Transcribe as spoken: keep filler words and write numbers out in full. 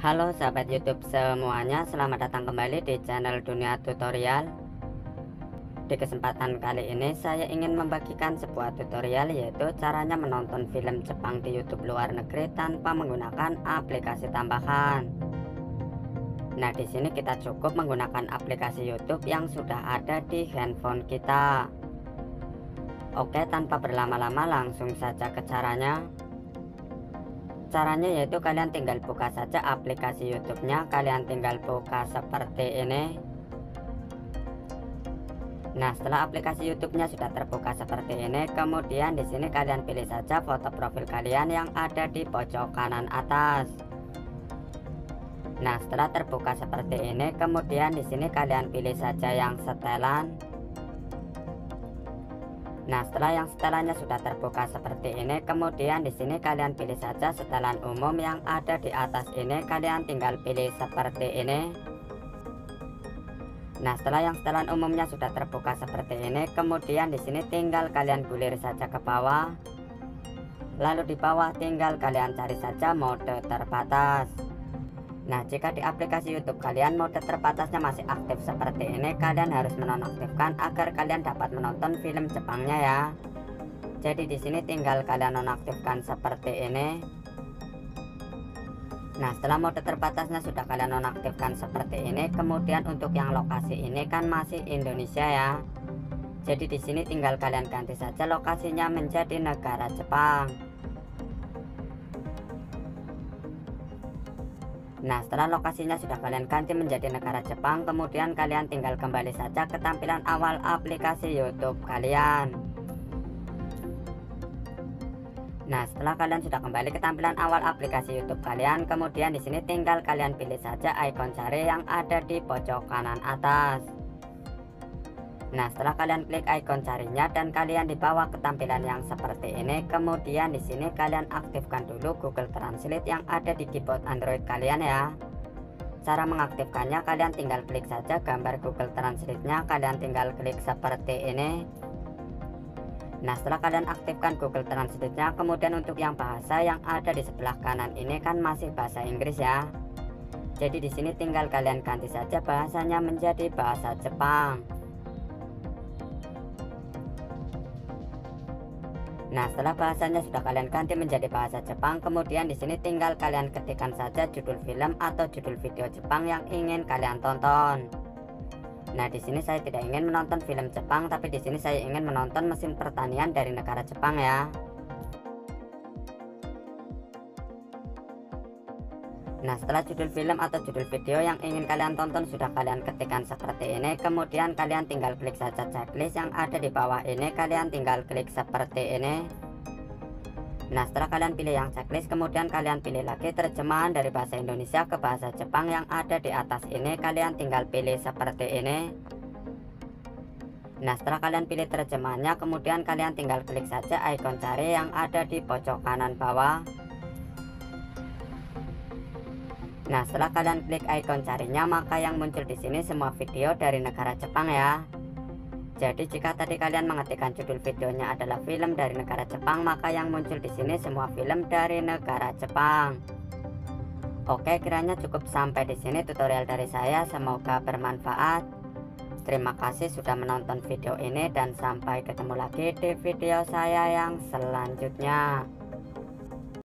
Halo sahabat YouTube semuanya, selamat datang kembali di channel Dunia Tutorial. Di kesempatan kali ini saya ingin membagikan sebuah tutorial, yaitu caranya menonton film Jepang di YouTube luar negeri tanpa menggunakan aplikasi tambahan. Nah, di sini kita cukup menggunakan aplikasi YouTube yang sudah ada di handphone kita. Oke, tanpa berlama-lama langsung saja ke caranya. Caranya yaitu kalian tinggal buka saja aplikasi YouTube-nya. Kalian tinggal buka seperti ini. Nah, setelah aplikasi YouTube-nya sudah terbuka seperti ini, kemudian di sini kalian pilih saja foto profil kalian yang ada di pojok kanan atas. Nah, setelah terbuka seperti ini, kemudian di sini kalian pilih saja yang setelan. Nah, setelah yang setelannya sudah terbuka seperti ini, kemudian di sini kalian pilih saja setelan umum yang ada di atas ini. Kalian tinggal pilih seperti ini. Nah, setelah yang setelan umumnya sudah terbuka seperti ini, kemudian di sini tinggal kalian gulir saja ke bawah. Lalu di bawah tinggal kalian cari saja mode terbatas. Nah, jika di aplikasi YouTube kalian mode terbatasnya masih aktif seperti ini, kalian harus menonaktifkan agar kalian dapat menonton film Jepangnya ya. Jadi di sini tinggal kalian nonaktifkan seperti ini. Nah, setelah mode terbatasnya sudah kalian nonaktifkan seperti ini, kemudian untuk yang lokasi ini kan masih Indonesia ya. Jadi di sini tinggal kalian ganti saja lokasinya menjadi negara Jepang. Nah, setelah lokasinya sudah kalian ganti menjadi negara Jepang, kemudian kalian tinggal kembali saja ke tampilan awal aplikasi YouTube kalian. Nah, setelah kalian sudah kembali ke tampilan awal aplikasi YouTube kalian, kemudian di sini tinggal kalian pilih saja ikon cari yang ada di pojok kanan atas. Nah, setelah kalian klik ikon carinya dan kalian dibawa ke tampilan yang seperti ini, kemudian di sini kalian aktifkan dulu Google Translate yang ada di keyboard Android kalian ya. Cara mengaktifkannya, kalian tinggal klik saja gambar Google Translate-nya, kalian tinggal klik seperti ini. Nah, setelah kalian aktifkan Google Translate-nya, kemudian untuk yang bahasa yang ada di sebelah kanan ini kan masih bahasa Inggris ya. Jadi di sini tinggal kalian ganti saja bahasanya menjadi bahasa Jepang. Nah, setelah bahasanya sudah kalian ganti menjadi bahasa Jepang, kemudian di sini tinggal kalian ketikkan saja judul film atau judul video Jepang yang ingin kalian tonton. Nah, di sini saya tidak ingin menonton film Jepang, tapi di sini saya ingin menonton mesin pertanian dari negara Jepang ya. Nah, setelah judul film atau judul video yang ingin kalian tonton sudah kalian ketikkan seperti ini, kemudian kalian tinggal klik saja checklist yang ada di bawah ini. Kalian tinggal klik seperti ini. Nah, setelah kalian pilih yang checklist, kemudian kalian pilih lagi terjemahan dari bahasa Indonesia ke bahasa Jepang yang ada di atas ini. Kalian tinggal pilih seperti ini. Nah, setelah kalian pilih terjemahannya, kemudian kalian tinggal klik saja ikon cari yang ada di pojok kanan bawah. Nah, setelah kalian klik ikon carinya, maka yang muncul di sini semua video dari negara Jepang ya. Jadi jika tadi kalian mengetikkan judul videonya adalah film dari negara Jepang, maka yang muncul di sini semua film dari negara Jepang. Oke, kiranya cukup sampai di sini tutorial dari saya. Semoga bermanfaat. Terima kasih sudah menonton video ini dan sampai ketemu lagi di video saya yang selanjutnya.